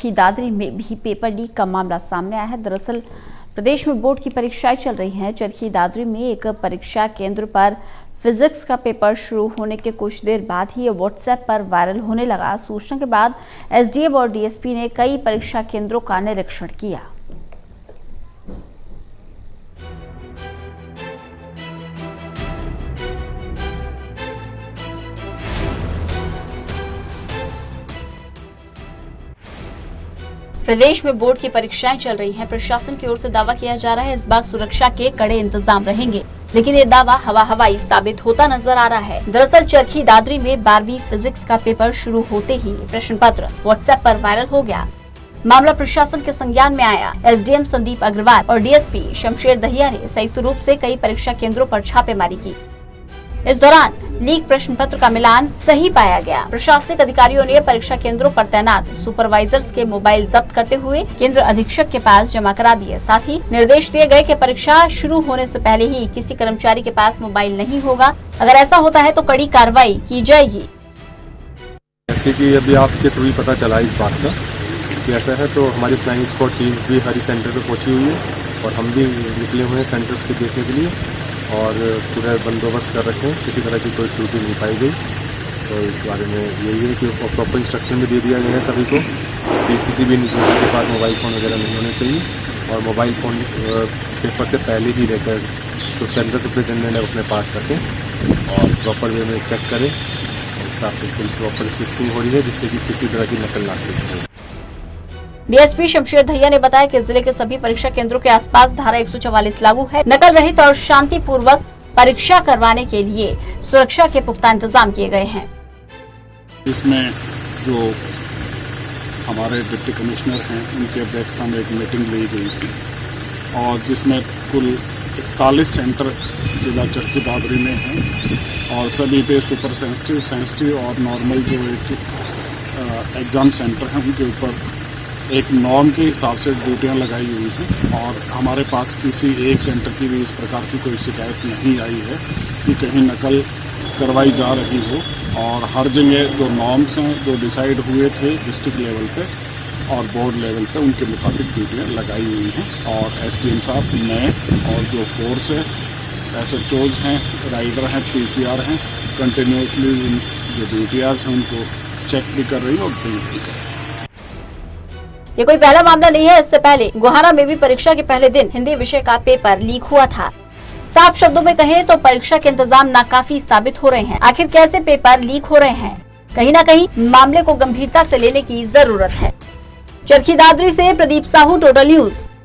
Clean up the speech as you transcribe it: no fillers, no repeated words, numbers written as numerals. चरखी दादरी में भी paper leak का मामला सामने आया है। दरअसल प्रदेश में बोर्ड की परीक्षाएं चल रही हैं। चरखी दादरी में एक परीक्षा केंद्र पर फिजिक्स का पेपर शुरू होने के कुछ देर बाद ही व्हाट्सएप पर वायरल होने लगा। सूचना के बाद एसडीएम और डीएसपी ने कई परीक्षा केंद्रों का निरीक्षण किया। प्रदेश में बोर्ड की परीक्षाएं चल रही हैं। प्रशासन की ओर से दावा किया जा रहा है इस बार सुरक्षा के कड़े इंतजाम रहेंगे, लेकिन ये दावा हवाई साबित होता नजर आ रहा है। दरअसल चरखी दादरी में 12वीं फिजिक्स का पेपर शुरू होते ही प्रश्न पत्र व्हाट्सएप पर वायरल हो गया। मामला प्रशासन के संज्ञान में आया। एसडीएम संदीप अग्रवाल और डीएसपी शमशेर दहिया ने संयुक्त रूप से कई परीक्षा केंद्रों पर छापेमारी की। इस दौरान लीक प्रश्न पत्र का मिलान सही पाया गया। प्रशासनिक अधिकारियों ने परीक्षा केंद्रों पर तैनात सुपरवाइजर्स के मोबाइल जब्त करते हुए केंद्र अधीक्षक के पास जमा करा दिए। साथ ही निर्देश दिए गए कि परीक्षा शुरू होने से पहले ही किसी कर्मचारी के पास मोबाइल नहीं होगा, अगर ऐसा होता है तो कड़ी कार्रवाई की जाएगी। जैसे कि अभी आपके थ्रू ही पता चला इस बात का कि ऐसा है, तो हमारी फ्लाइंग स्क्वाड टीम भी हरी सेंटर पर पहुँची हुई है और हम भी निकले हुए हैं सेंटर्स को देखने के लिए और पूरा बंदोबस्त कर रखे, किसी तरह की कोई त्रुटि नहीं पाई गई। तो इस बारे में यही है कि प्रॉपर इंस्ट्रक्शन भी दे दिया गया है सभी को कि किसी भी इंसान के पास मोबाइल फ़ोन वगैरह नहीं होने चाहिए और मोबाइल फ़ोन पेपर से पहले ही लेकर तो सेंटर सुप्रिटेंडेंट है अपने पास रखें और प्रॉपर वे में चेक करें। इस हिसाब से प्रॉपर टेस्टिंग हो रही है जिससे कि किसी तरह की नकल ना हो। डीएसपी शमशेर दहिया ने बताया कि जिले के सभी परीक्षा केंद्रों के आसपास धारा 144 लागू है। नकल रहित और शांतिपूर्वक परीक्षा करवाने के लिए सुरक्षा के पुख्ता इंतजाम किए गए हैं। इसमें जो हमारे डिप्टी कमिश्नर हैं उनके अध्यक्षता में एक मीटिंग ली गई थी और जिसमें कुल 41 सेंटर जिला चरखी दादरी में हैं और सभी पे सुपर सेंसिटिव और नॉर्मल जो एग्जाम सेंटर हैं उनके ऊपर एक नॉर्म के हिसाब से ड्यूटियाँ लगाई हुई हैं और हमारे पास किसी एक सेंटर की भी इस प्रकार की कोई शिकायत नहीं आई है कि कहीं नकल करवाई जा रही हो और हर जगह जो नॉर्म्स हैं जो डिसाइड हुए थे डिस्ट्रिक्ट लेवल पे और बोर्ड लेवल पे उनके मुताबिक ड्यूटियाँ लगाई हुई हैं। और एसडीएम साहब नए और जो फोर्स है एसएचओज हैं, राइडर हैं, पीसीआर हैं, कंटिन्यूसली जो ड्यूटियाज़ हैं उनको चेक भी कर रही है और ट्रीट भी कर रही है। ये कोई पहला मामला नहीं है। इससे पहले गोहाना में भी परीक्षा के पहले दिन हिंदी विषय का पेपर लीक हुआ था। साफ शब्दों में कहें तो परीक्षा के इंतजाम नाकाफी साबित हो रहे हैं। आखिर कैसे पेपर लीक हो रहे हैं? कहीं ना कहीं मामले को गंभीरता से लेने की जरूरत है। चरखी दादरी से प्रदीप साहू, टोटल न्यूज।